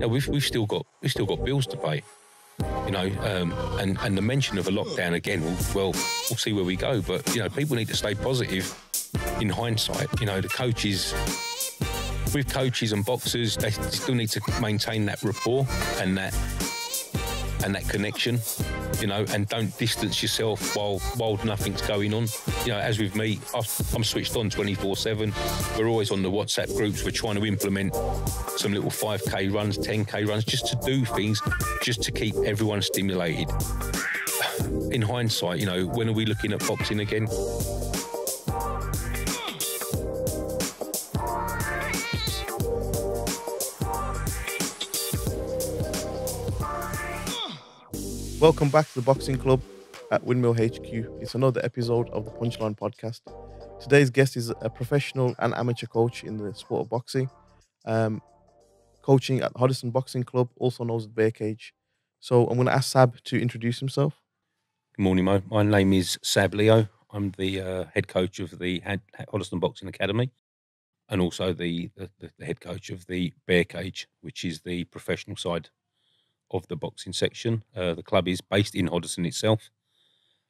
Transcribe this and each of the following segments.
you know, we've still got bills to pay, you know, and the mention of a lockdown again, well, we'll see where we go. But, you know, people need to stay positive in hindsight. You know, the coaches, with coaches and boxers, they still need to maintain that rapport and that connection, you know, and don't distance yourself while nothing's going on. You know, as with me, I'm switched on 24/7. We're always on the WhatsApp groups. We're trying to implement some little 5K runs, 10K runs, just to do things, just to keep everyone stimulated. In hindsight, you know, when are we looking at boxing again? Welcome back to the Boxing Club at Windmill HQ. It's another episode of the Punchline Podcast. Today's guest is a professional and amateur coach in the sport of boxing, coaching at the Hoddesdon Boxing Club, also known as the Bear Cage. So I'm going to ask Sab to introduce himself. Good morning, Mo. My name is Sab Leo. I'm the head coach of the Hoddesdon Boxing Academy, and also the head coach of the Bear Cage, which is the professional side of the boxing section. The club is based in Hoddesdon itself,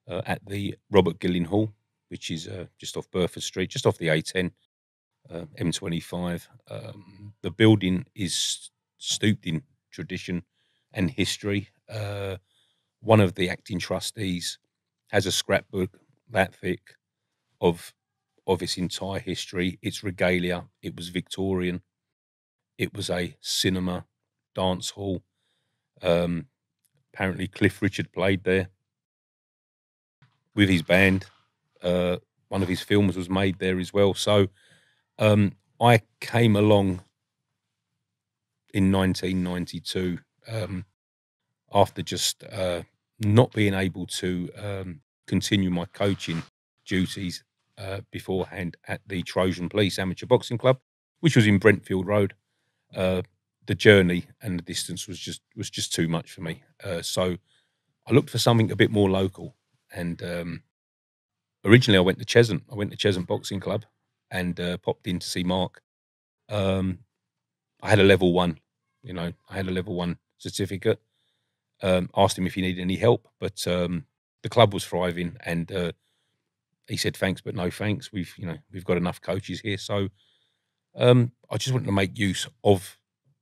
at the Robert Gillin Hall, which is just off Burford Street, just off the A10, M25. The building is steeped in tradition and history. One of the acting trustees has a scrapbook that thick of its entire history, its regalia. It was Victorian. It was a cinema, dance hall. Apparently Cliff Richard played there with his band. One of his films was made there as well. So I came along in 1992 after just not being able to continue my coaching duties beforehand at the Trojan Police Amateur Boxing Club, which was in Brentfield Road. The journey and the distance was just too much for me. So I looked for something a bit more local. And originally I went to Chesham. I went to Chesham Boxing Club and popped in to see Mark. I had a level one, you know, I had a level one certificate. Asked him if he needed any help, but the club was thriving, and he said, thanks, but no thanks. We've got enough coaches here. So I just wanted to make use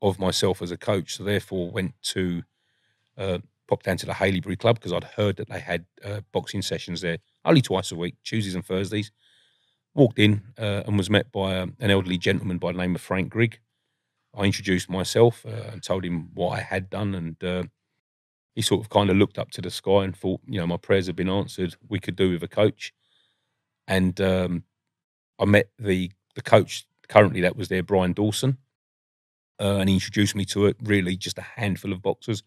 of myself as a coach, so therefore went to pop down to the Haileybury Club, because I'd heard that they had boxing sessions there only twice a week, Tuesdays and Thursdays. Walked in and was met by an elderly gentleman by the name of Frank Grigg. I introduced myself and told him what I had done, and he sort of kind of looked up to the sky and thought, you know, my prayers have been answered. We could do with a coach. And I met the coach currently that was there, Brian Dawson. And he introduced me to it, really just a handful of boxers.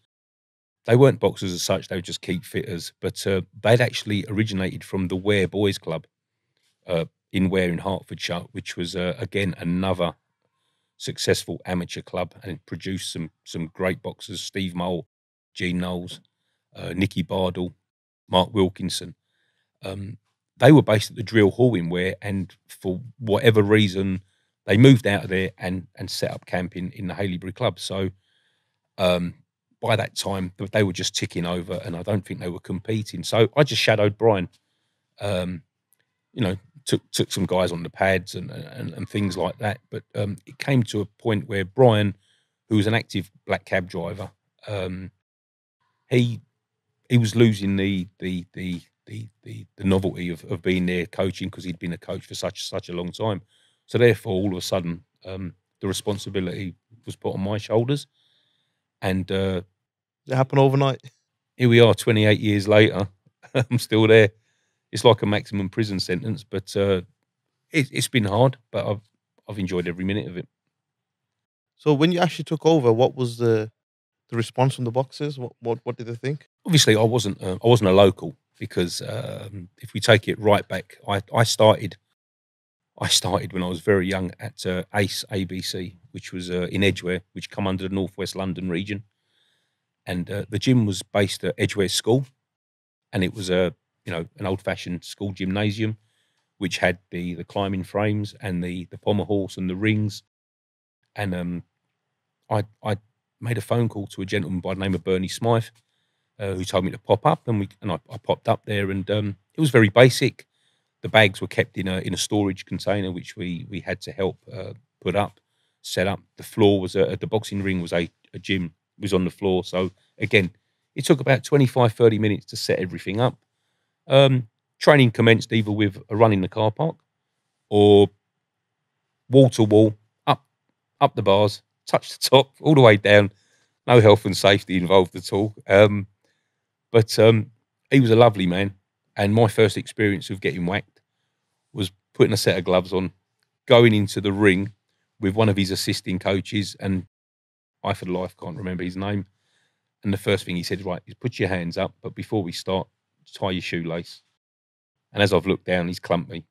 They weren't boxers as such, they were just keep fitters, but they'd actually originated from the Ware Boys Club in Ware in Hertfordshire, which was, again, another successful amateur club, and it produced some great boxers: Steve Mole, Gene Knowles, Nikki Bardle, Mark Wilkinson. They were based at the Drill Hall in Ware, and for whatever reason, they moved out of there and set up camp in the Haileybury Club. So by that time, they were just ticking over, and I don't think they were competing. So I just shadowed Brian, you know, took some guys on the pads and things like that. But it came to a point where Brian, who was an active black cab driver, he was losing the novelty of being there coaching, because he'd been a coach for such a long time. So therefore, all of a sudden, the responsibility was put on my shoulders. And did it happen overnight? Here we are, 28 years later. I'm still there. It's like a maximum prison sentence, but it's been hard. But I've enjoyed every minute of it. So when you actually took over, what was the response from the boxers? What did they think? Obviously, I wasn't a local, because if we take it right back, I started when I was very young at Ace ABC, which was in Edgware, which come under the northwest London region, and the gym was based at Edgware School, and it was an old-fashioned school gymnasium, which had the climbing frames and the pommel horse and the rings, and I made a phone call to a gentleman by the name of Bernie Smythe, who told me to pop up, and I popped up there, and it was very basic. The bags were kept in a storage container, which we had to help put up, set up. The floor was the boxing ring was a gym, it was on the floor. So again, it took about 25-30 minutes to set everything up. Training commenced either with a run in the car park, or wall to wall, up the bars, touch the top, all the way down. No health and safety involved at all. But he was a lovely man. And my first experience of getting whacked was putting a set of gloves on, going into the ring with one of his assisting coaches, and I for life can't remember his name. And the first thing he said, right, is put your hands up, but before we start, tie your shoelace. And as I've looked down, he's clumped me.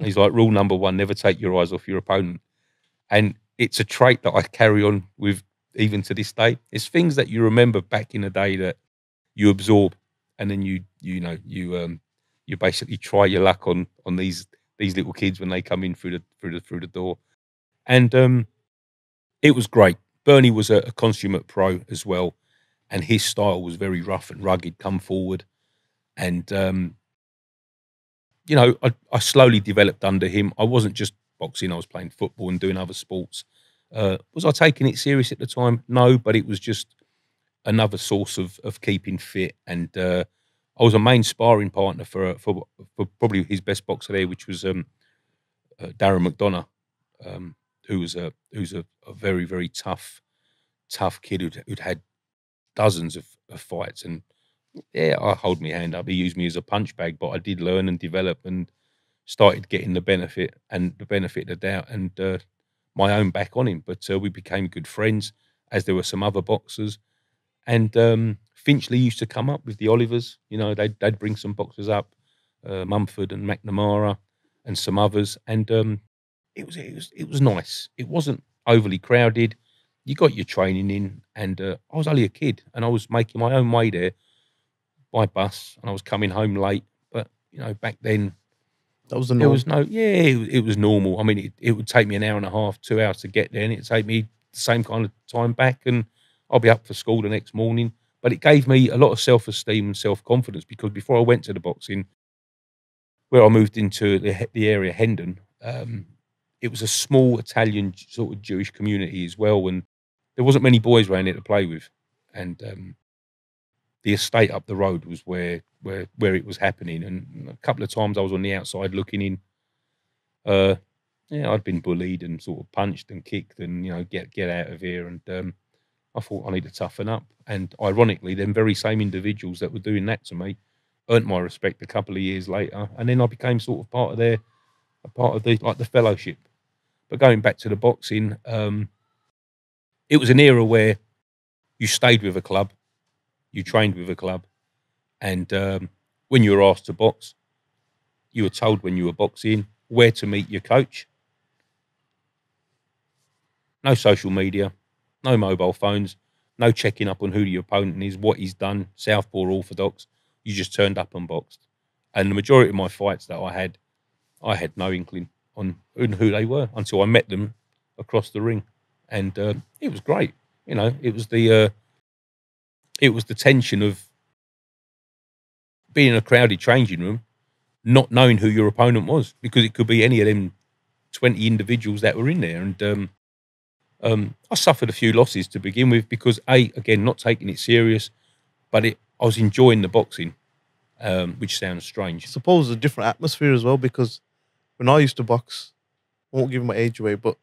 He's like, rule number one, never take your eyes off your opponent. And it's a trait that I carry on with even to this day. It's things that you remember back in the day that you absorb. And then you basically try your luck on these little kids when they come in through the door, and it was great. Bernie was a consummate pro as well, and his style was very rough and rugged. Come forward, and I slowly developed under him. I wasn't just boxing; I was playing football and doing other sports. Was I taking it serious at the time? No, but it was just another source of keeping fit, and I was a main sparring partner for probably his best boxer there, which was Darren McDonough, who's a very, very tough kid who'd had dozens of fights. And yeah, I hold my hand up. He used me as a punch bag, but I did learn and develop and started getting the benefit of the doubt and my own back on him. But we became good friends, as there were some other boxers. And Finchley used to come up with the Olivers. They'd bring some boxers up, Mumford and McNamara and some others. And it was nice. It wasn't overly crowded. You got your training in, and I was only a kid, and I was making my own way there by bus, and I was coming home late. But back then, that was the norm. There was no, yeah, it was normal. I mean, it would take me an hour and a half, 2 hours to get there, and it'd take me the same kind of time back, and I'll be up for school the next morning. But it gave me a lot of self-esteem and self-confidence, because before I went to the boxing, where I moved into the area, Hendon, it was a small Italian sort of Jewish community as well, and there wasn't many boys around here to play with. And the estate up the road was where it was happening. And a couple of times I was on the outside looking in. I'd been bullied and sort of punched and kicked and, get out of here. And I thought, I need to toughen up. And ironically, them very same individuals that were doing that to me earned my respect a couple of years later. And then I became sort of part of the fellowship. But going back to the boxing, it was an era where you stayed with a club, you trained with a club, and when you were asked to box, you were told when you were boxing where to meet your coach. No social media. No mobile phones, no checking up on who the opponent is, what he's done, southpaw or orthodox. You just turned up and boxed. And the majority of my fights that I had no inkling on who they were until I met them across the ring. And it was great. It was the tension of being in a crowded changing room, not knowing who your opponent was, because it could be any of them 20 individuals that were in there. And I suffered a few losses to begin with because, again, not taking it serious, but I was enjoying the boxing, which sounds strange. I suppose a different atmosphere as well, because when I used to box, I won't give my age away, but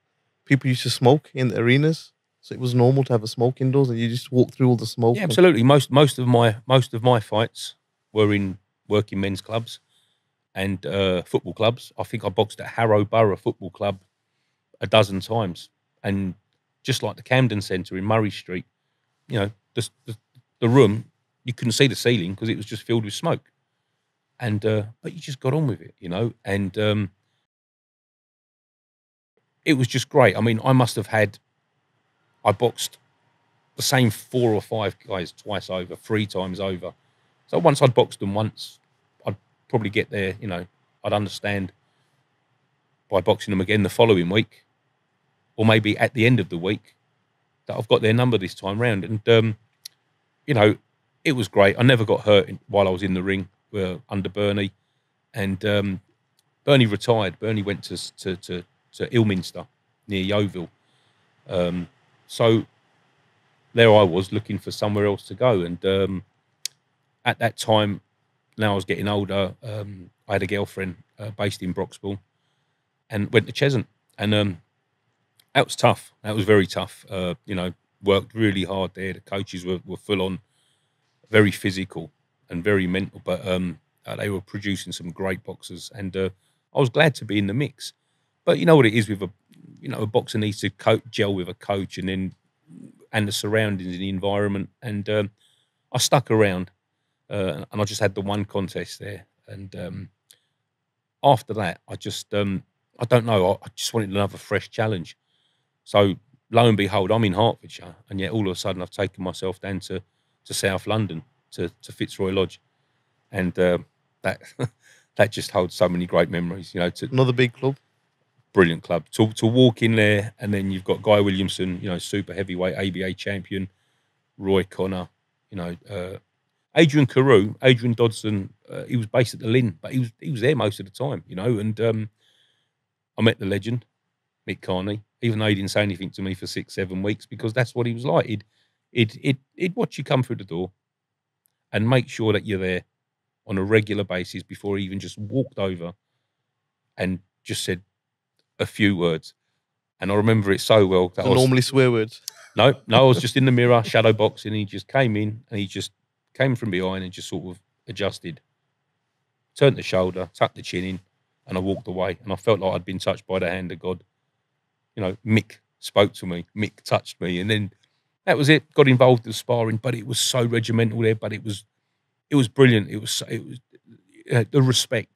people used to smoke in the arenas, so it was normal to have a smoke indoors, and you just walk through all the smoke. Yeah, absolutely. Most of my fights were in working men's clubs and football clubs. I think I boxed at Harrow Borough Football Club a dozen times. And just like the Camden Centre in Murray Street, the room, you couldn't see the ceiling because it was just filled with smoke. And but you just got on with it, And it was just great. I mean, I boxed the same 4 or 5 guys twice over, 3 times over. So once I'd boxed them once, I'd probably get there, I'd understand by boxing them again the following week. Or maybe at the end of the week, that I've got their number this time round. And, you know, it was great. I never got hurt while I was in the ring under Bernie. And Bernie retired. Bernie went to Ilminster near Yeovil. So there I was looking for somewhere else to go. And at that time, now I was getting older, I had a girlfriend based in Broxbourne and went to Chesham. And that was tough. That was very tough. You know, worked really hard there. The coaches were full on, very physical and very mental. But they were producing some great boxers. And I was glad to be in the mix. But you know what it is with a, you know, a boxer needs to gel with a coach and then the surroundings and the environment. And I stuck around. And I just had the one contest there. And after that, I just, I don't know, I just wanted another fresh challenge. So lo and behold, I'm in Hertfordshire. And yet all of a sudden I've taken myself down to South London, to Fitzroy Lodge. And that just holds so many great memories, you know. Another big club. Brilliant club. To walk in there, and then you've got Guy Williamson, you know, super heavyweight ABA champion, Roy Connor, you know, Adrian Carew, Adrian Dodson, he was based at the Lynn, but he was there most of the time, you know. And I met the legend, Mick Carney, even though he didn't say anything to me for 6, 7 weeks, because that's what he was like. He'd watch you come through the door and make sure that you're there on a regular basis before he even just walked over and just said a few words. And I remember it so well. That normally swear words? No, I was just in the mirror, shadow boxing, and he just came in and he just came from behind and just sort of adjusted, turned the shoulder, tucked the chin in, and I walked away. And I felt like I'd been touched by the hand of God. You know, Mick spoke to me, Mick touched me, and then that was it. Got involved in sparring, but it was so regimental there. But it was brilliant. It was the respect.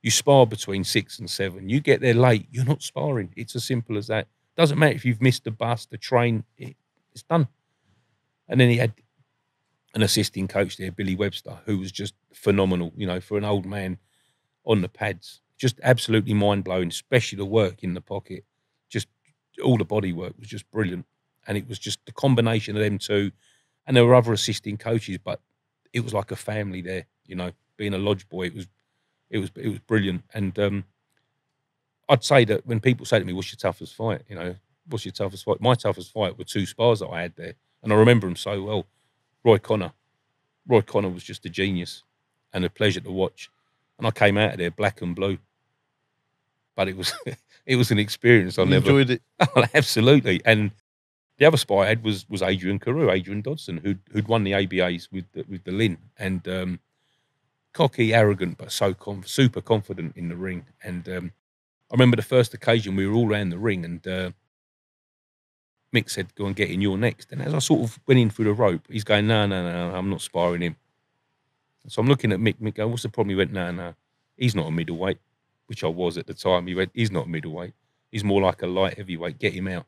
You spar between 6 and 7. You get there late, you're not sparring. It's as simple as that. Doesn't matter if you've missed the bus, the train. It's done. And then he had an assisting coach there, Billy Webster, who was just phenomenal, you know, for an old man on the pads. Just absolutely mind-blowing, especially the work in the pocket. Just all the body work was just brilliant. And it was just the combination of them two. And there were other assisting coaches, but it was like a family there, you know, being a lodge boy. It was brilliant. And I'd say that when people say to me, what's your toughest fight? You know, what's your toughest fight? My toughest fight were 2 spars that I had there. And I remember them so well. Roy Connor. Roy Connor was just a genius and a pleasure to watch. And I came out of there black and blue. But it was an experience. I never enjoyed it. Absolutely. And the other spy I had was Adrian Carew, Adrian Dodson, who'd won the ABAs with the Lynn. And cocky, arrogant, but so super confident in the ring. And I remember the first occasion we were all around the ring, and Mick said, go and get in, you're next. And as I sort of went in through the rope, he's going, no, I'm not sparring him. So I'm looking at Mick going, what's the problem? He went, no, he's not a middleweight, which I was at the time. He went, he's not a middleweight. He's more like a light heavyweight. Get him out.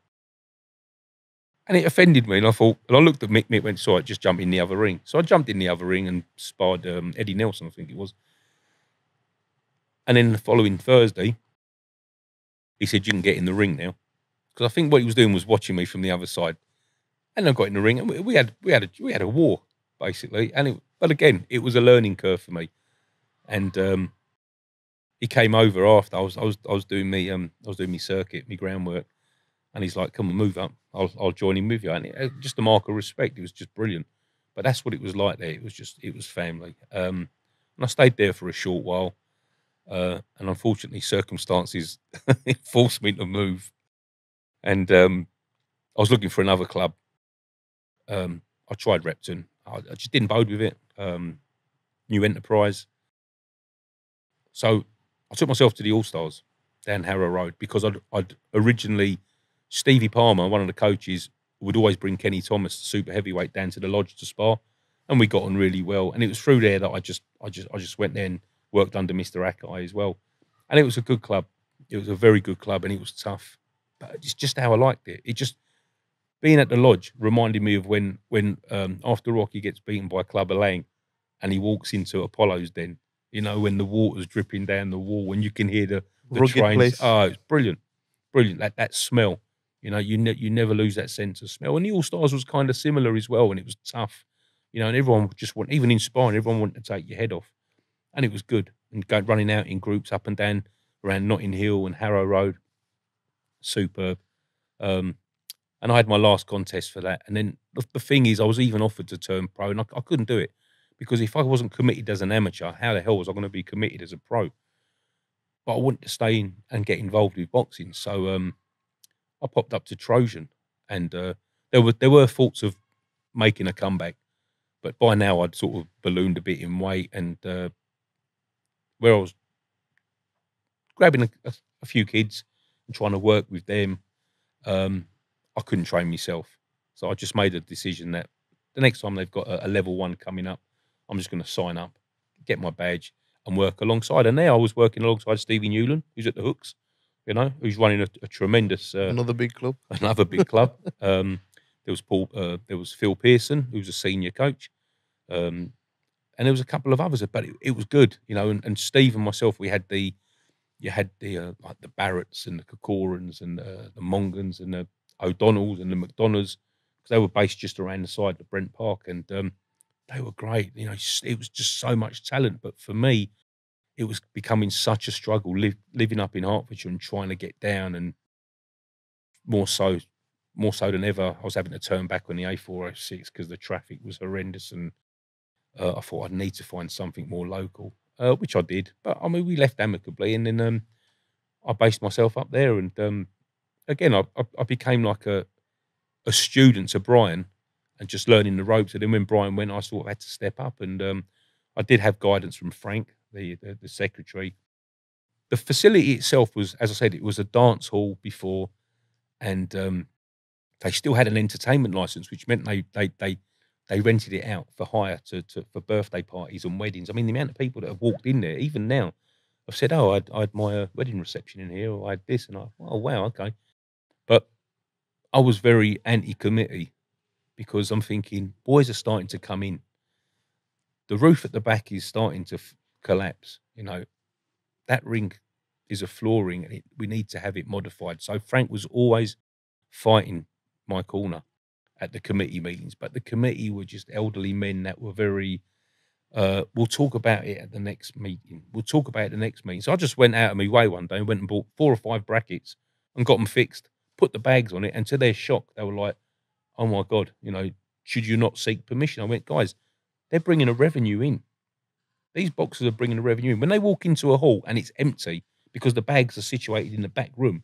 And it offended me. And I thought, and I looked at Mick went, sorry, just jump in the other ring. So I jumped in the other ring and sparred Eddie Nelson, I think it was. And then the following Thursday, he said, you can get in the ring now. Because I think what he was doing was watching me from the other side, and I got in the ring, and we had a war basically. And but again, it was a learning curve for me. And he came over after I was doing me circuit, me groundwork, and he's like, "Come on, move up. I'll join in with you." And it, just a mark of respect. It was just brilliant. But that's what it was like there. It was family. And I stayed there for a short while, and unfortunately, circumstances forced me to move. And I was looking for another club. I tried Repton. I just didn't bode with it. New enterprise. So I took myself to the All-Stars down Harrow Road, because I'd originally, Stevie Palmer, one of the coaches, would always bring Kenny Thomas, the super heavyweight, down to the lodge to spar. And we got on really well. And it was through there that I just went there and worked under Mr. Akai as well. And it was a good club. It was a very good club, and it was tough. But it's just how I liked it. It just, being at the lodge reminded me of when after Rocky gets beaten by Clubber Lang and he walks into Apollo's Den, you know, when the water's dripping down the wall and you can hear the trains. Rugged place. Oh, it's brilliant. Brilliant. That smell. You know, you never lose that sense of smell. And the All-Stars was kind of similar as well, and it was tough. You know, and everyone just wanted, even inspiring, everyone wanted to take your head off. And it was good. And going, running out in groups up and down around Notting Hill and Harrow Road, superb. And I had my last contest for that. And then the thing is, I was even offered to turn pro, and I couldn't do it. Because if I wasn't committed as an amateur, how the hell was I going to be committed as a pro? But I wanted to stay in and get involved with boxing. So I popped up to Trojan, and there were thoughts of making a comeback. But by now, I'd sort of ballooned a bit in weight, and where I was grabbing a few kids and trying to work with them, I couldn't train myself. So I just made a decision that the next time they've got a level one coming up, I'm just going to sign up, get my badge, and work alongside. And there I was working alongside Stevie Newland, who's at the Hooks, you know, who's running a tremendous... another big club. Another big club. There was Phil Pearson, who was a senior coach, and there was a couple of others. But it was good, you know. And Steve and myself, we had like the Barretts and the Kokorans and the Mongans and the O'Donnells and the McDonoughs, because they were based just around the side of Brent Park, and they were great. You know, it was just so much talent. But for me, it was becoming such a struggle living up in Hertfordshire and trying to get down, and more so than ever, I was having to turn back on the A406 because the traffic was horrendous, and I thought I'd need to find something more local, which I did. But, I mean, we left amicably, and then I based myself up there. And, again, I became like a student to Brian and just learning the ropes. And then when Brian went, I sort of had to step up. And I did have guidance from Frank, the secretary. The facility itself was, as I said, it was a dance hall before, and... they still had an entertainment license, which meant they rented it out for hire for birthday parties and weddings. I mean, the amount of people that have walked in there, even now, have said, "Oh, I had my wedding reception in here, or I had this," and "Oh, wow, okay." But I was very anti-committee, because I'm thinking boys are starting to come in. The roof at the back is starting to collapse. You know, that ring is a floor ring, and we need to have it modified. So Frank was always fighting my corner at the committee meetings, but the committee were just elderly men that were very, we'll talk about it at the next meeting. We'll talk about it at the next meeting. So I just went out of my way one day and went and bought 4 or 5 brackets and got them fixed, put the bags on it, and to their shock, they were like, "Oh my God, you know, should you not seek permission?" I went, "Guys, they're bringing a revenue in. These boxers are bringing a revenue in. When they walk into a hall and it's empty because the bags are situated in the back room,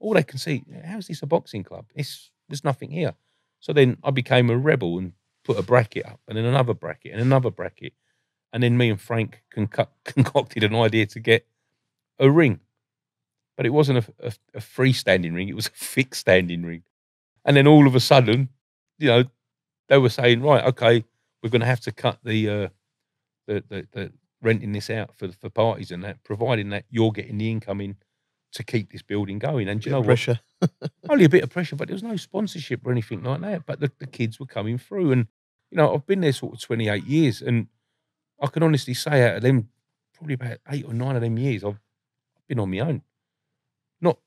all they can see, how is this a boxing club? There's nothing here." So then I became a rebel and put a bracket up, and then another bracket, and another bracket. And then me and Frank concocted an idea to get a ring. But it wasn't a freestanding ring. It was a fixed standing ring. And then all of a sudden, you know, they were saying, "Right, okay, we're going to have to cut the renting this out for parties and that, providing that you're getting the income in to keep this building going." And do you know what? Pressure. Only a bit of pressure, but there was no sponsorship or anything like that. But the kids were coming through, and you know, I've been there sort of 28 years, and I can honestly say out of them, probably about 8 or 9 of them years, I've been on my own, not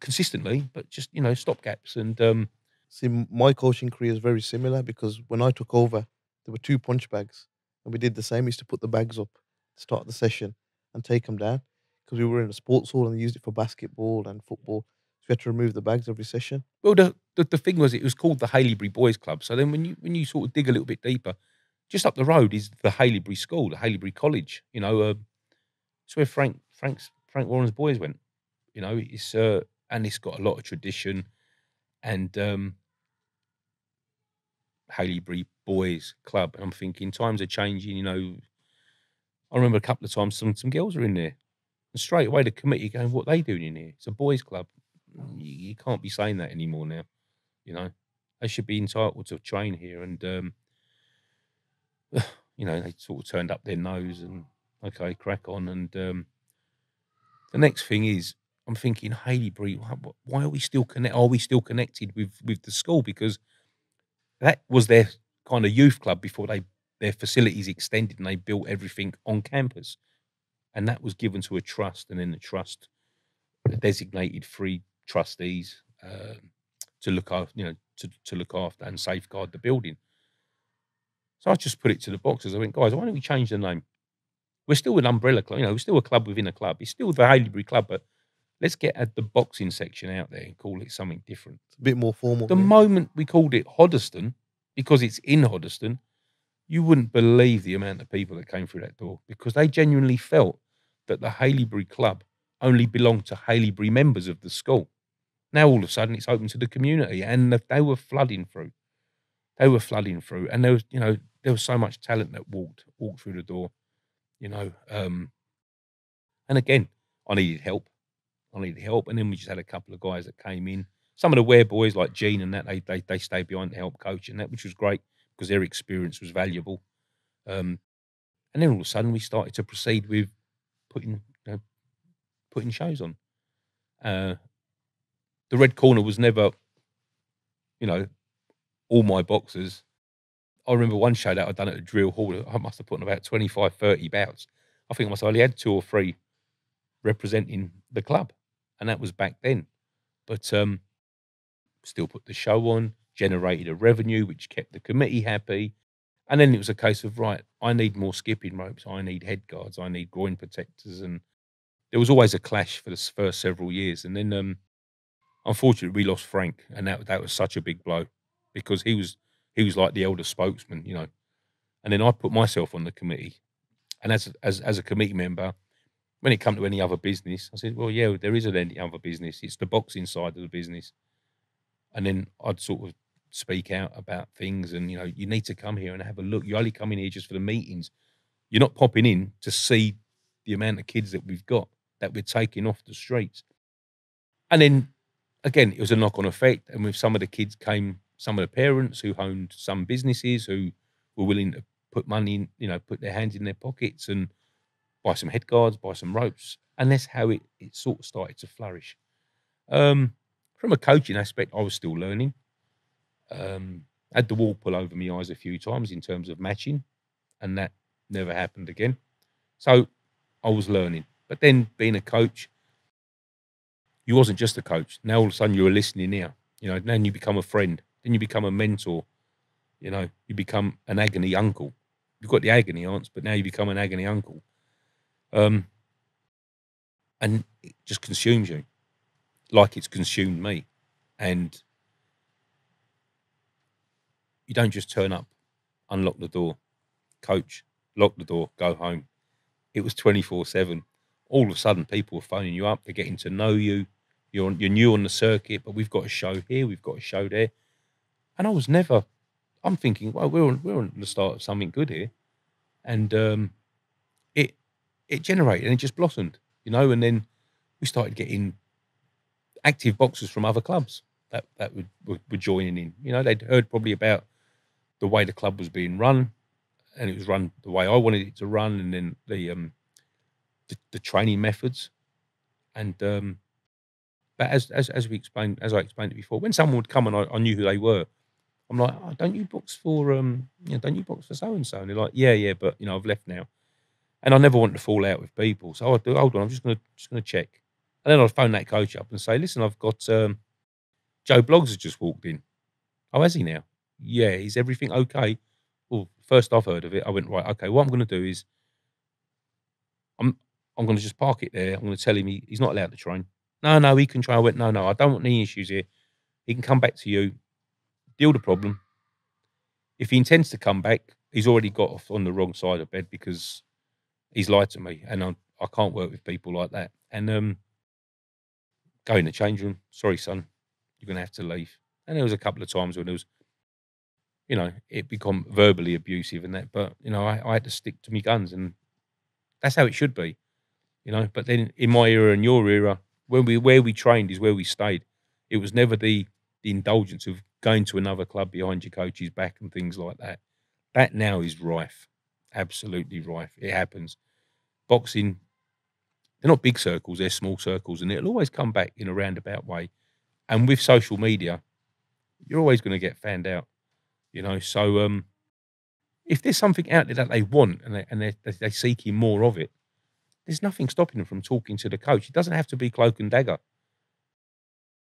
consistently, but just, you know, stopgaps. And see, my coaching career is very similar, because when I took over, there were 2 punch bags, and we did the same. We used to put the bags up, start the session, and take them down, because we were in a sports hall and they used it for basketball and football. So we had to remove the bags every session. Well, the thing was, it was called the Haileybury Boys Club. So then when you sort of dig a little bit deeper, just up the road is the Haileybury School, the Haileybury College. You know, it's where Frank Warren's boys went. You know, and it's got a lot of tradition. And Haileybury Boys Club. And I'm thinking, times are changing, you know. I remember a couple of times some girls were in there. And straight away, the committee going, "What are they doing in here? It's a boys' club." You can't be saying that anymore now. You know, they should be entitled to train here. And, you know, they sort of turned up their nose and, okay, crack on. And the next thing is, I'm thinking, Haileybury, why are we still connected? Are we still connected with the school? Because that was their kind of youth club before their facilities extended and they built everything on campus. And that was given to a trust, and then the trust designated 3 trustees, to look after, you know, to look after and safeguard the building. So I just put it to the boxers. I went, guys, why don't we change the name? We're still an umbrella club, you know, we're still a club within a club. It's still the Haileybury Club, but let's get at the boxing section out there and call it something different. It's a bit more formal. The moment we called it Hoddesdon, because it's in Hoddesdon, you wouldn't believe the amount of people that came through that door, because they genuinely felt that the Haileybury Club only belonged to Haileybury members of the school. Now, all of a sudden, it's open to the community, and they were flooding through. They were flooding through, and there was, you know, there was so much talent that walked through the door. You know, and again, I needed help. I needed help, and then we just had a couple of guys that came in. Some of the Ware boys, like Gene and that, they stayed behind to help coach and that, which was great because their experience was valuable. And then all of a sudden, we started to proceed with putting shows on. The Red Corner was never, you know, all my boxers. I remember one show that I'd done at the Drill Hall. I must have put in about 25, 30 bouts. I think I must have only had 2 or 3 representing the club, and that was back then. But still put the show on, generated a revenue, which kept the committee happy. And then it was a case of, right, I need more skipping ropes, I need head guards, I need groin protectors. And there was always a clash for the first several years. And then, unfortunately, we lost Frank, and that was such a big blow, because he was like the elder spokesman, you know. And then I put myself on the committee. And as a committee member, when it come to any other business, I said, well, yeah, there isn't any other business. It's the boxing side of the business. And then I'd sort of speak out about things and, you know, you need to come here and have a look. You only come in here just for the meetings. You're not popping in to see the amount of kids that we've got, that we're taking off the streets. And then, again, it was a knock-on effect. And with some of the kids came... some of the parents who owned some businesses who were willing to put money in, you know, put their hands in their pockets and buy some head guards, buy some ropes. And that's how it sort of started to flourish. From a coaching aspect, I was still learning. Had the wall pull over my eyes a few times in terms of matching, and that never happened again. So I was learning. But then being a coach, you wasn't just a coach. Now all of a sudden you were listening now. You know, then you become a friend. Then you become a mentor, you know, you become an agony uncle. You've got the agony aunts, but now you become an agony uncle. And it just consumes you, like it's consumed me. And you don't just turn up, unlock the door, coach, lock the door, go home. It was 24/7. All of a sudden, people were phoning you up. They're getting to know you. You're new on the circuit, but we've got a show here, we've got a show there. And I was never, I'm thinking, well, we're on the start of something good here. And it generated and it just blossomed, you know. And then we started getting active boxers from other clubs that were joining in. You know, they'd heard probably about the way the club was being run, and it was run the way I wanted it to run, and then the training methods. And but as I explained it before, when someone would come and I knew who they were, I'm like, oh, don't you box for you know, don't you box for so and so? And they're like, yeah, but you know, I've left now. And I never wanted to fall out with people, so I'd do, hold on, I'm just gonna check. And then I'd phone that coach up and say, listen, I've got Joe Bloggs has just walked in. Oh, has he now? Yeah, is everything okay? Well, first I've heard of it. I went, right, okay. What I'm gonna do is I'm gonna just park it there. I'm gonna tell him he's not allowed to train. No, he can try. I went, no, I don't want any issues here. He can come back to you, deal with the problem. If he intends to come back, he's already got off on the wrong side of bed because he's lied to me, and I can't work with people like that. And go in the change room. Sorry, son, you're going to have to leave. And there was a couple of times when it was, you know, it become verbally abusive and that, but, you know, I had to stick to my guns, and that's how it should be, you know. But then in my era and your era, where we trained is where we stayed. It was never the indulgence of going to another club behind your coach's back and things like that. That now is rife, absolutely rife. It happens. Boxing, they're not big circles, they're small circles, and it'll always come back in a roundabout way. And with social media, you're always going to get fanned out, you know. So if there's something out there that they want and they're seeking more of it, there's nothing stopping them from talking to the coach. It doesn't have to be cloak and dagger.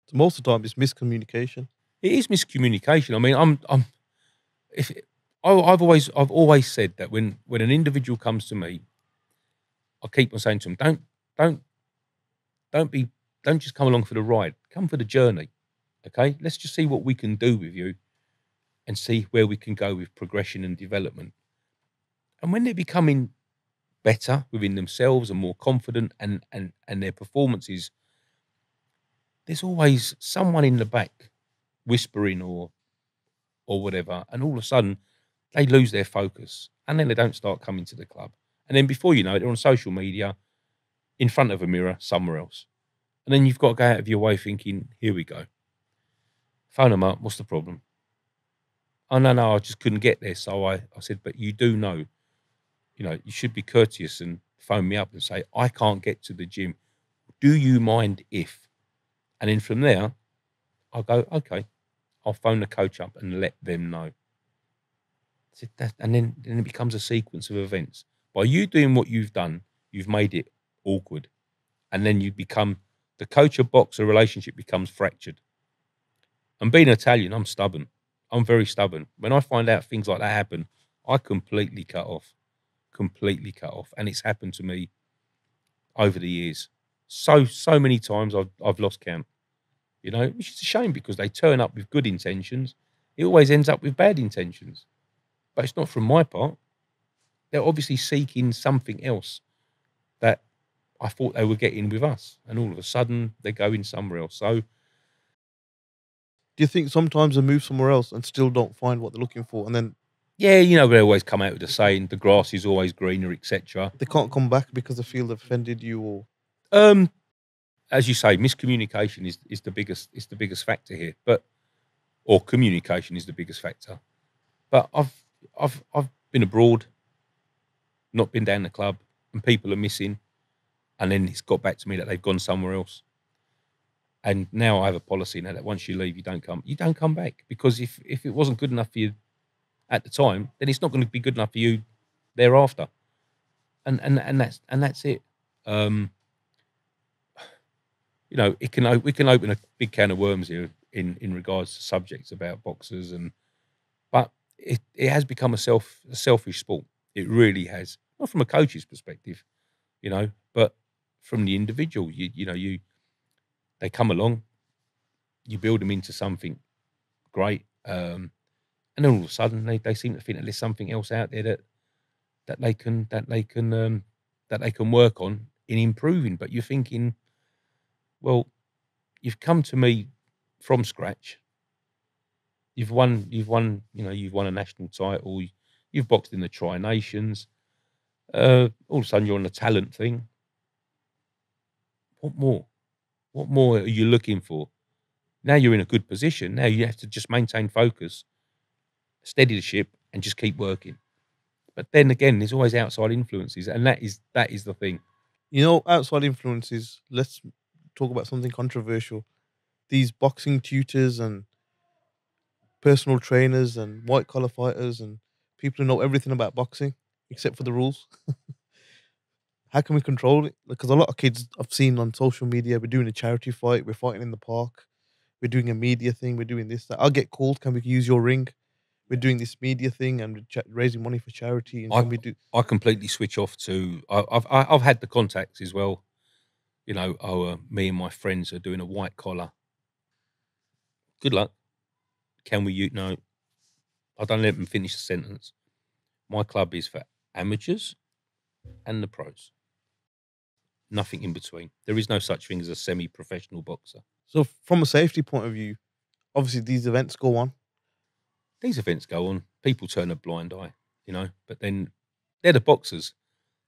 So most of the time, it's miscommunication. It is miscommunication. I mean, I've always said that when an individual comes to me, I keep on saying to them, don't just come along for the ride. Come for the journey. Okay, let's just see what we can do with you, and see where we can go with progression and development. And when they're becoming better within themselves and more confident and their performances, there's always someone in the back whispering or whatever, and all of a sudden they lose their focus, and then they don't start coming to the club. And then before you know it, they're on social media, in front of a mirror, somewhere else. And then you've got to go out of your way thinking, here we go. Phone them up, what's the problem? Oh, no, I just couldn't get there. So I said, but you do know, you know, you should be courteous and phone me up and say, I can't get to the gym. Do you mind if? And then from there, I'll go, okay, I'll phone the coach up and let them know. I said, and then it becomes a sequence of events. By you doing what you've done, you've made it awkward. And then you become, the coach-boxer relationship becomes fractured. And being Italian, I'm stubborn. I'm very stubborn. When I find out things like that happen, I completely cut off. Completely cut off. And it's happened to me over the years. So many times I've lost count. You know, which is a shame because they turn up with good intentions. It always ends up with bad intentions. But it's not from my part. They're obviously seeking something else that I thought they were getting with us. And all of a sudden, they're going somewhere else. So, do you think sometimes they move somewhere else and still don't find what they're looking for? And then, yeah, you know, they always come out with the saying, the grass is always greener, etc. They can't come back because they feel they've offended you, or as you say, miscommunication is the biggest factor here. But or communication is the biggest factor. But I've been abroad, not been down the club, and people are missing, and then it's got back to me that they've gone somewhere else. And now I have a policy now that once you leave, you don't come back. Because if it wasn't good enough for you at the time, then it's not going to be good enough for you thereafter. And that's it. You know, we can open a big can of worms here in regards to subjects about boxers, but it has become a selfish sport. It really has. Not from a coach's perspective, you know, but from the individual. They come along, you build them into something great, and then all of a sudden they seem to think that there's something else out there that they can work on in improving. But you're thinking, well, you've come to me from scratch. You've won a national title. You've boxed in the Tri-Nations. All of a sudden you're on the talent thing. What more? What more are you looking for? Now you're in a good position. Now you have to just maintain focus, steady the ship, and just keep working. But then again, there's always outside influences, and that is the thing. You know, outside influences, let's talk about something controversial. These boxing tutors and personal trainers and white-collar fighters and people who know everything about boxing, except for the rules. How can we control it? Because a lot of kids I've seen on social media, we're doing a charity fight, we're fighting in the park, we're doing a media thing, we're doing this, that. I'll get called, can we use your ring? We're doing this media thing and we're raising money for charity. And I completely switch off to, I've had the contacts as well. You know, me and my friends are doing a white collar. Good luck. Can we use, no, I don't let them finish the sentence. My club is for amateurs and the pros. Nothing in between. There is no such thing as a semi-professional boxer. So from a safety point of view, obviously these events go on. These events go on. People turn a blind eye, you know, but then they're the boxers.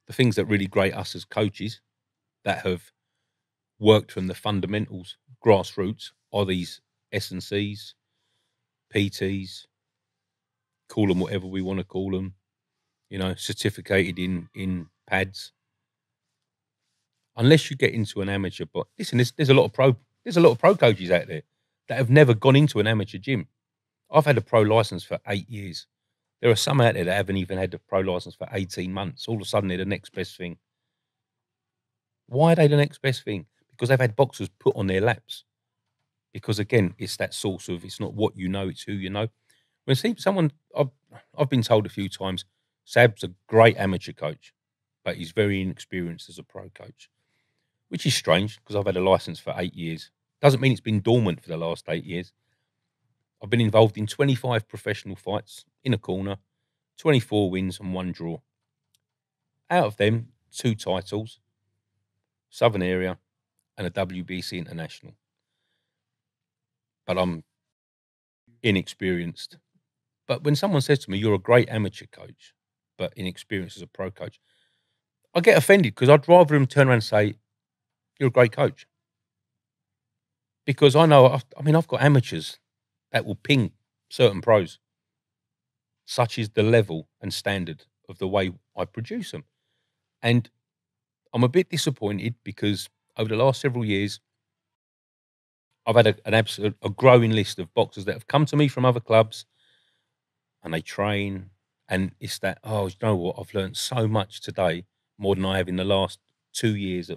The things that really grate us as coaches that have worked from the fundamentals, grassroots, are these S&Cs, PTs, call them whatever we want to call them, you know, certificated in pads. Unless you get into an amateur, but listen, there's a lot of pro coaches out there that have never gone into an amateur gym. I've had a pro license for 8 years. There are some out there that haven't even had a pro license for 18 months. All of a sudden, they're the next best thing. Why are they the next best thing? Because they've had boxers put on their laps. because again, it's that source of, it's not what you know, it's who you know. When someone, I've been told a few times, Sab's a great amateur coach, but he's very inexperienced as a pro coach, which is strange because I've had a license for 8 years. Doesn't mean it's been dormant for the last 8 years. I've been involved in 25 professional fights in a corner, 24 wins and 1 draw. Out of them, 2 titles, Southern Area and a WBC International. But I'm inexperienced. But when someone says to me, you're a great amateur coach, but inexperienced as a pro coach, I get offended because I'd rather him turn around and say, you're a great coach. Because I know, I've got amateurs that will ping certain pros. Such is the level and standard of the way I produce them. And I'm a bit disappointed because over the last several years, I've had a growing list of boxers that have come to me from other clubs and they train. And it's that, oh, you know what? I've learned so much today, more than I have in the last 2 years.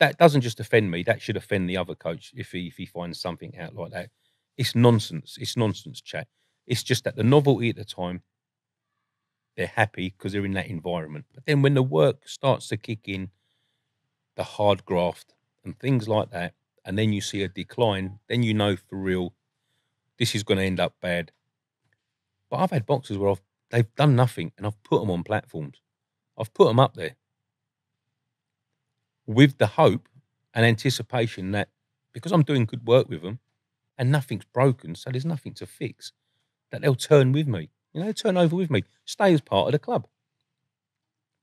That doesn't just offend me. That should offend the other coach if he finds something out like that. It's nonsense. It's nonsense chat. It's just that the novelty at the time, they're happy because they're in that environment. But then when the work starts to kick in, the hard graft and things like that, and then you see a decline, then you know for real, this is going to end up bad. But I've had boxers where they've done nothing and I've put them on platforms. I've put them up there with the hope and anticipation that because I'm doing good work with them and nothing's broken, so there's nothing to fix, that they'll turn with me. You know, they'll turn over with me, stay as part of the club.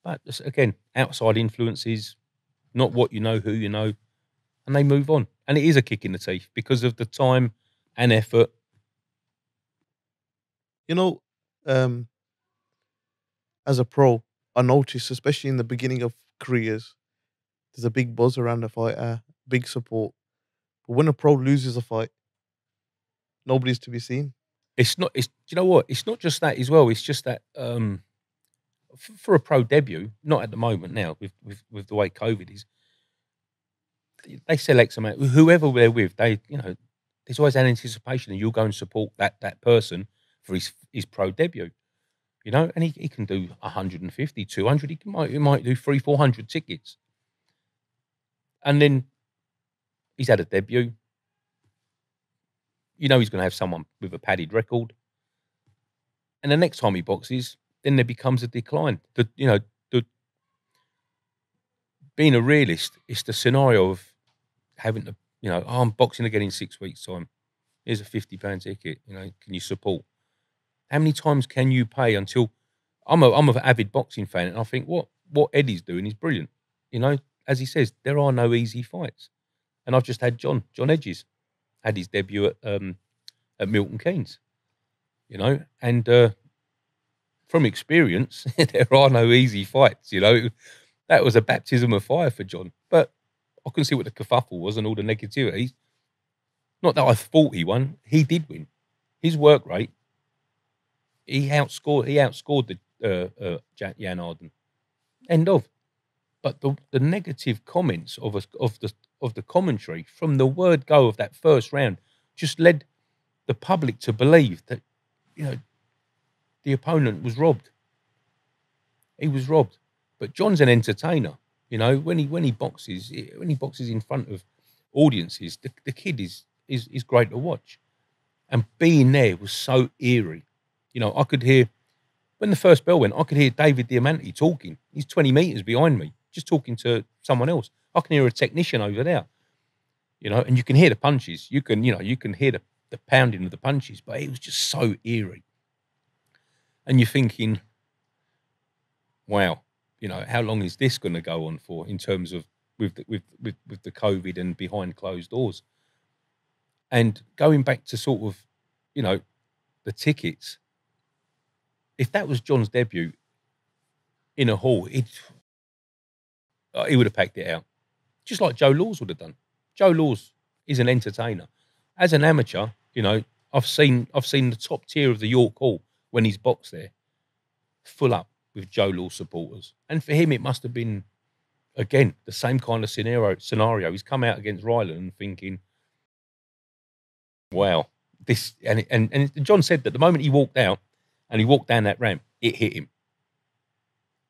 But again, outside influences, not what you know, who you know, and they move on. And it is a kick in the teeth because of the time and effort. You know, as a pro, I noticed, especially in the beginning of careers, there's a big buzz around the fighter, big support. But when a pro loses a fight, nobody's to be seen. It's not, you know what? It's not just that as well. It's just that for a pro debut, not at the moment now, with the way COVID is, they select someone, whoever they're with, there's always an anticipation that you'll go and support that person for his pro debut. You know, and he can do 150, 200, he might do 300, 400 tickets. And then he's had a debut. You know he's going to have someone with a padded record. And the next time he boxes, then there becomes a decline. Being a realist, it's the scenario of having to, oh, I'm boxing again in 6 weeks' time. Here's a £50 ticket. Can you support? How many times can you pay until I'm an avid boxing fan and I think what Eddie's doing is brilliant. As he says, there are no easy fights. And I've just had John Edges had his debut at Milton Keynes, and from experience, there are no easy fights, That was a baptism of fire for John. But I couldn't see what the kerfuffle was and all the negativity. Not that I thought he won. He did win. His work rate, he outscored the Jack Jan Arden. End of. But the negative comments of the commentary from the word go of that first round just led the public to believe that the opponent was robbed. He was robbed. But John's an entertainer. When he boxes in front of audiences, the kid is great to watch. And being there was so eerie. I could hear when the first bell went, I could hear David Diamante talking. He's 20 metres behind me, just talking to someone else. I can hear a technician over there, and you can hear the punches. You can hear the pounding of the punches, but it was just so eerie. And you're thinking, wow, how long is this going to go on for in terms of with the COVID and behind closed doors? And going back to sort of, the tickets, if that was John's debut in a hall, he would have packed it out, just like Joe Laws would have done. Joe Laws is an entertainer. As an amateur, I've seen the top tier of the York Hall when he's boxed there, full up with Joe Law supporters. And for him, it must have been, again, the same kind of scenario. He's come out against Ryland and thinking, Wow. This and John said that the moment he walked out and he walked down that ramp, it hit him.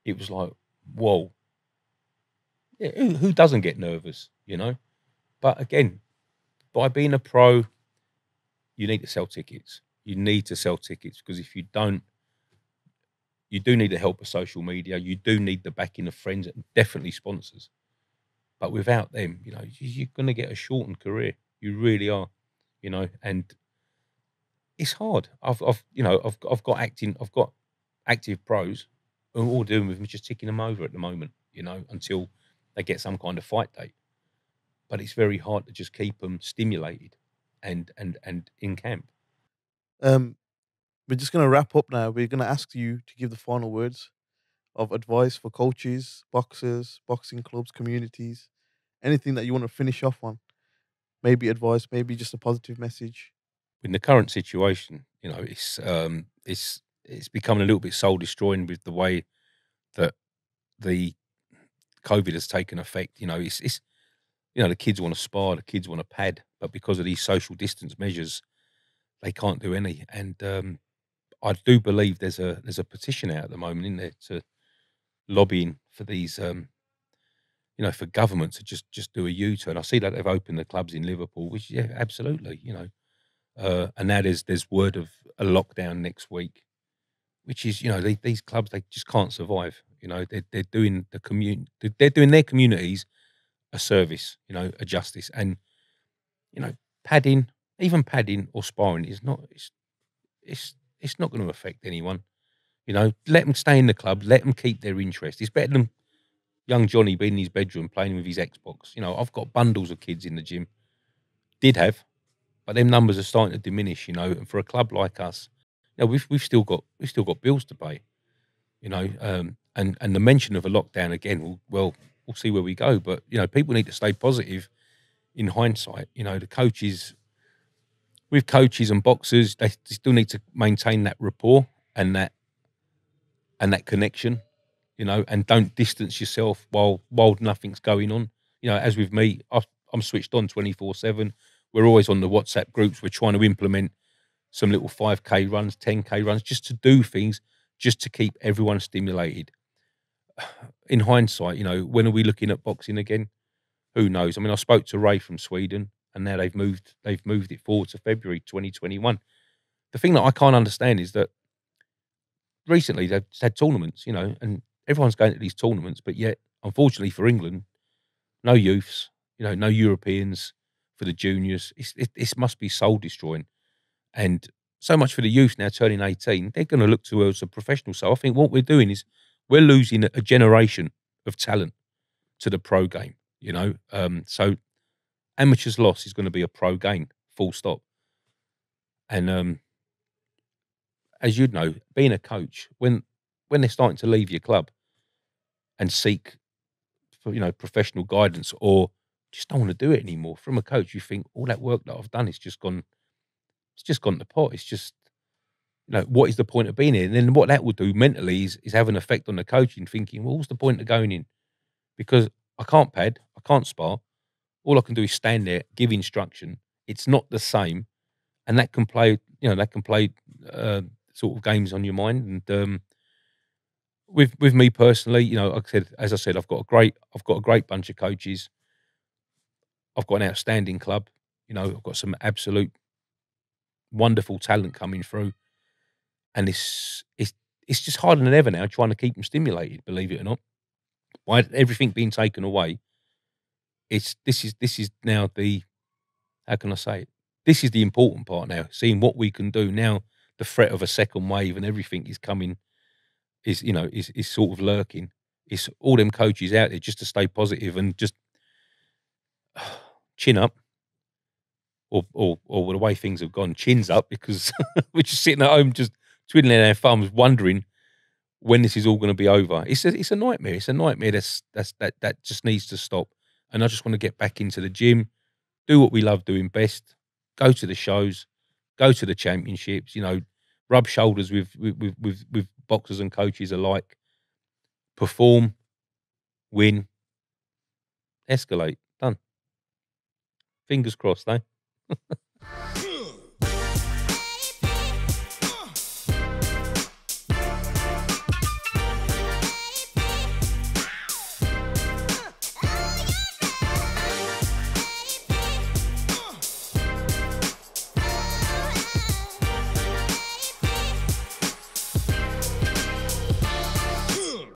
It was like, whoa. Yeah, who doesn't get nervous, you know? But again, by being a pro, you need to sell tickets. You need to sell tickets, because if you don't, you do need the help of social media. You do need the backing of friends and definitely sponsors. But without them, you know, you're going to get a shortened career. You really are, you know, and it's hard. I've got active pros, and all doing with them is just ticking them over at the moment, you know, until they get some kind of fight date. But it's very hard to just keep them stimulated and in camp. We're just going to wrap up now. We're going to ask you to give the final words of advice for coaches, boxers, boxing clubs, communities, anything that you want to finish off on. Maybe advice, maybe just a positive message. In the current situation, you know, it's becoming a little bit soul destroying with the way that the COVID has taken effect. You know, it's you know, the kids want to spar, the kids want to pad, but because of these social distance measures, they can't do any. And I do believe there's a petition out at the moment, isn't there, to lobbying for these, you know, for government to just do a U-turn. I see that they've opened the clubs in Liverpool, which, yeah, absolutely, you know. And now there's word of a lockdown next week, which is, you know, these clubs, they just can't survive. You know, they're doing their communities a service, you know, a justice. And, you know, padding, even padding or sparring is not, it's not going to affect anyone. You know, let them stay in the club, let them keep their interest. It's better than young Johnny being in his bedroom playing with his Xbox. You know, I've got bundles of kids in the gym. Did have, but them numbers are starting to diminish, you know. And for a club like us, you know, we've still got bills to pay, you know. And the mention of a lockdown again, we'll see where we go. But, you know, people need to stay positive in hindsight. You know, the coaches, with coaches and boxers, they still need to maintain that rapport and that connection, you know, and don't distance yourself while nothing's going on. You know, as with me, I'm switched on 24/7. We're always on the WhatsApp groups. We're trying to implement some little 5K runs, 10K runs, just to do things, just to keep everyone stimulated. In hindsight, you know, when are we looking at boxing again? Who knows? I mean, I spoke to Ray from Sweden, and now they've moved it forward to February 2021. The thing that I can't understand is that recently they've had tournaments, you know, and everyone's going to these tournaments, but yet, unfortunately for England, no youths, you know, no Europeans for the juniors. It must be soul destroying. And so much for the youth now turning 18, they're going to look to us as a professional. So I think what we're doing is we're losing a generation of talent to the pro game, you know. So amateur's loss is going to be a pro gain, full stop. And as you'd know, being a coach, when they're starting to leave your club and seek, you know, professional guidance, or just don't want to do it anymore, from a coach, you think all that work that I've done is just gone. It's just gone to pot. It's just, you know, what is the point of being here? And then what that will do mentally is have an effect on the coaching, thinking, well, what's the point of going in? Because I can't pad, I can't spar. All I can do is stand there, give instruction. It's not the same. And that can play, you know, that can play sort of games on your mind. And with me personally, you know, like I said, as I said, I've got a great bunch of coaches. I've got an outstanding club. You know, I've got some absolute wonderful talent coming through, and it's just harder than ever now trying to keep them stimulated, believe it or not. By everything being taken away, this is now the, how can I say it? This is the important part now, seeing what we can do now. The threat of a second wave and everything is coming, is, you know, is sort of lurking. It's all them coaches out there just to stay positive and just chin up. Or the way things have gone, chins up, because we're just sitting at home just twiddling our thumbs, wondering when this is all going to be over. It's a nightmare. It's a nightmare that just needs to stop. And I just want to get back into the gym, do what we love doing best, go to the shows, go to the championships, you know, rub shoulders with boxers and coaches alike, perform, win, escalate. Done. Fingers crossed, eh?